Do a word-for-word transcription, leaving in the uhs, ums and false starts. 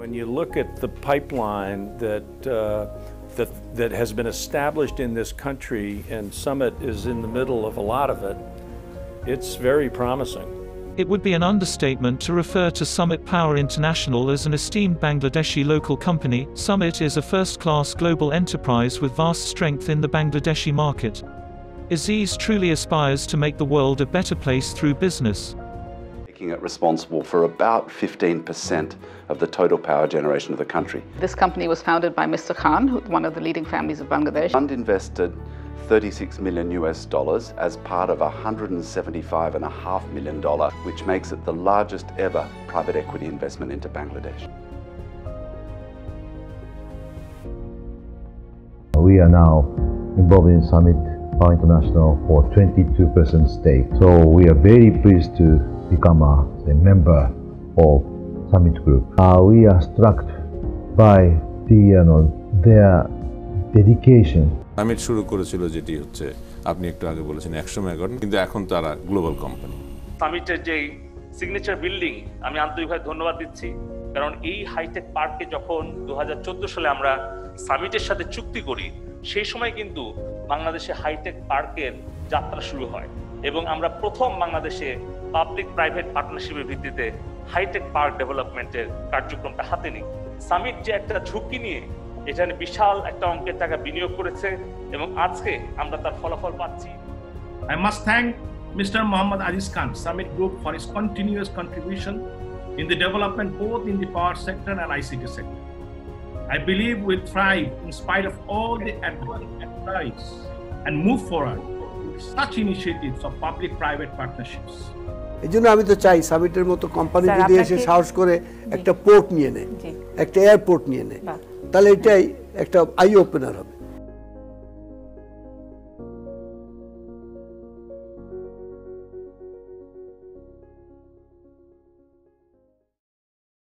When you look at the pipeline that, uh, that, that has been established in this country, and Summit is in the middle of a lot of it, it's very promising. It would be an understatement to refer to Summit Power International as an esteemed Bangladeshi local company. Summit is a first-class global enterprise with vast strength in the Bangladeshi market. Aziz truly aspires to make the world a better place through business. Making it responsible for about fifteen percent of the total power generation of the country. This company was founded by Mister Khan, one of the leading families of Bangladesh. Fund invested thirty-six million U S dollars as part of a one hundred seventy-five and a half million dollar, which makes it the largest ever private equity investment into Bangladesh. We are now involved in Summit Power International for twenty-two percent stake. So we are very pleased to become a, a member of Summit Group. Uh, we are struck by the, you know, their dedication. Summit শুরু করেছিল যেটি হচ্ছে আপনি একটু আগে বলেছেন একশো megawatt, কিন্তু এখন তারা গ্লোবাল কোম্পানি। সামিটের যে সিগনেচার বিল্ডিং আমি আন্তরিকভাবে ধন্যবাদ দিচ্ছি, কারণ এই হাইটেক পার্কে যখন দুই হাজার চোদ্দ সালে আমরা সামিটের সাথে চুক্তি করি, সেই সময় কিন্তু বাংলাদেশে হাইটেক পার্কের যাত্রা শুরু হয় এবং আমরা প্রথম বাংলাদেশে পাবলিক প্রাইভেট পার্টনারশিপের ভিত্তিতে হাইটেক পার্ক ডেভেলপমেন্টের কার্যক্রমটা হাতে নিই। সামিট যে একটা ঝুঁকি নিয়ে এখানে বিশাল একটা অঙ্কের টাকা বিনিয়োগ করেছে এবং আজকে আমরা তার ফলাফল পাচ্ছি। I must thank Mister Muhammed Aziz Khan, Summit Group, for his continuous contribution in the development both in the power sector and I C T sector. I believe we thrive in spite of all the adversities and move forward with such initiatives of public-private partnerships. এই জন্য আমি তো চাই সামিটের মতো company যদি এসে সাহস করে একটা পোর্ট নিয়ে নেয়, একটা এয়ারপোর্ট নিয়ে নেয়, তাহলে এটাই একটা আই ওপেনার হবে।